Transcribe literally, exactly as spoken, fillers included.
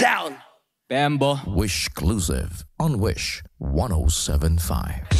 sound. Bambo. Wish exclusive on Wish one oh seven point five.